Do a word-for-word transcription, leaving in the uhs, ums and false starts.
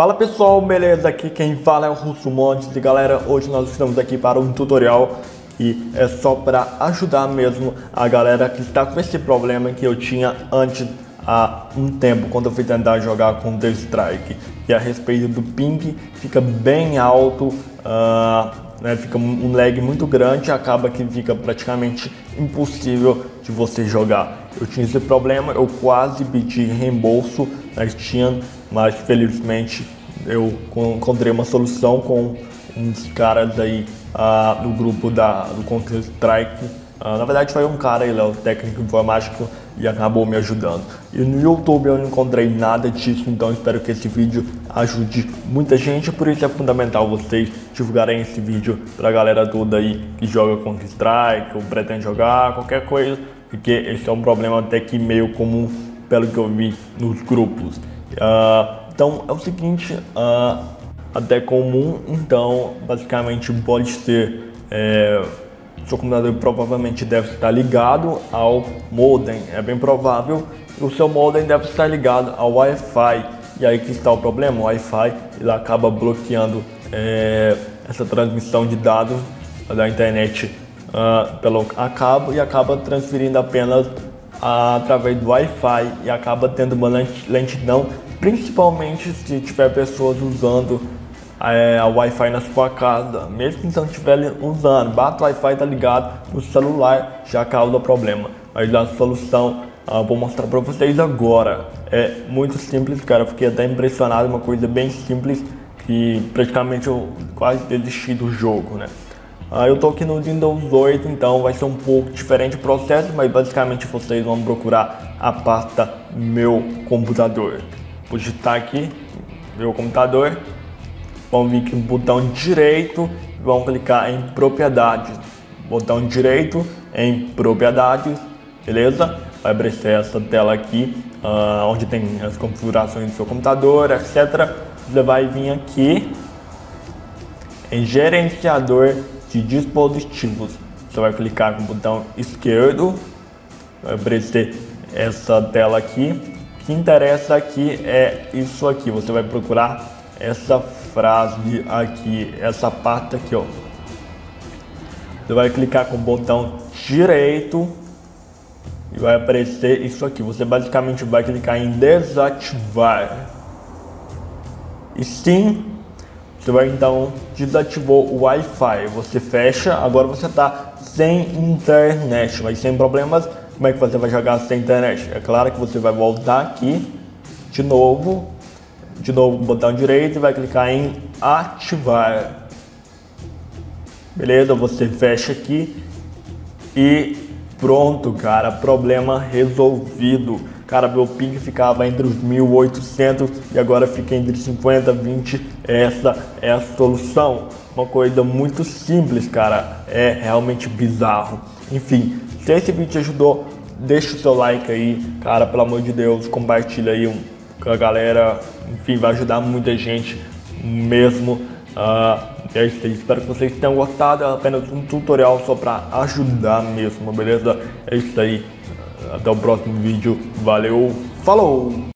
Fala pessoal, beleza? Aqui quem fala é o Russo Montes e galera, hoje nós estamos aqui para um tutorial e é só para ajudar mesmo a galera que está com esse problema que eu tinha antes há um tempo quando eu fui tentar jogar com Counter Strike, que a respeito do ping fica bem alto, uh, né, fica um lag muito grande, acaba que fica praticamente impossível de você jogar. Eu tinha esse problema, eu quase pedi reembolso na Steam, mas felizmente eu encontrei uma solução com uns caras aí uh, do grupo da, do Counter Strike. Uh, na verdade foi um cara, ele é o técnico informático e acabou me ajudando. E no YouTube eu não encontrei nada disso, então espero que esse vídeo ajude muita gente. Por isso é fundamental vocês divulgarem esse vídeo pra galera toda aí que joga Counter Strike ou pretende jogar, qualquer coisa, porque esse é um problema até que meio comum pelo que eu vi nos grupos. Uh, então é o seguinte, uh, até comum, então basicamente pode ser, é, seu computador provavelmente deve estar ligado ao modem, é bem provável, o seu modem deve estar ligado ao Wi-Fi, e aí que está o problema, o Wi-Fi ele acaba bloqueando é, essa transmissão de dados da internet uh, pelo a cabo e acaba transferindo apenas através do Wi-Fi e acaba tendo uma lentidão, principalmente se tiver pessoas usando é, o Wi-Fi na sua casa. Mesmo que não estiver usando, bate o Wi-Fi, tá ligado no celular, já causa problema. Mas a solução ah, vou mostrar para vocês agora. É muito simples, cara, eu fiquei até impressionado, uma coisa bem simples que praticamente eu quase desisti do jogo, né? Ah, eu tô aqui no Windows oito, então vai ser um pouco diferente o processo, mas basicamente vocês vão procurar a pasta Meu Computador. Vou digitar aqui, Meu Computador, vão vir aqui no botão direito, vão clicar em Propriedades, botão direito em Propriedades, beleza? Vai aparecer essa tela aqui, ah, onde tem as configurações do seu computador, etcétera. Você vai vir aqui em Gerenciador de dispositivos, você vai clicar com o botão esquerdo, vai aparecer essa tela aqui. O que interessa aqui é isso aqui, você vai procurar essa frase aqui, essa parte aqui, ó. Você vai clicar com o botão direito e vai aparecer isso aqui, você basicamente vai clicar em desativar. E sim, você vai então desativou o Wi-Fi, você fecha, agora você está sem internet, mas sem problemas. Como é que você vai jogar sem internet? É claro que você vai voltar aqui de novo, de novo com o botão direito e vai clicar em ativar, beleza? Você fecha aqui e pronto, cara, problema resolvido. Cara, meu ping ficava entre os mil e oitocentos e agora fica entre cinquenta e vinte. Essa é a solução. Uma coisa muito simples, cara. É realmente bizarro. Enfim, se esse vídeo te ajudou, deixa o seu like aí, cara, pelo amor de Deus. Compartilha aí com a galera. Enfim, vai ajudar muita gente mesmo. Uh, é isso aí. Espero que vocês tenham gostado. É apenas um tutorial só pra ajudar mesmo, beleza? É isso aí. Até o próximo vídeo, valeu, falou!